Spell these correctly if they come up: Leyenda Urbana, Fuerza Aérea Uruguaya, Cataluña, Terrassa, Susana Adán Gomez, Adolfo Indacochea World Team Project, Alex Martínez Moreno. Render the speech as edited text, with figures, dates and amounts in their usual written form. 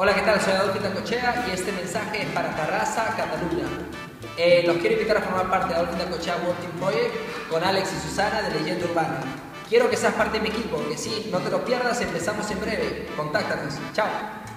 Hola, ¿qué tal? Soy Adolfo Indacochea y este mensaje es para Terrassa, Cataluña. Los quiero invitar a formar parte de Adolfo Indacochea World Team Project con Alex y Susana de Leyenda Urbana. Quiero que seas parte de mi equipo, que sí, no te lo pierdas, empezamos en breve. Contáctanos. Chao.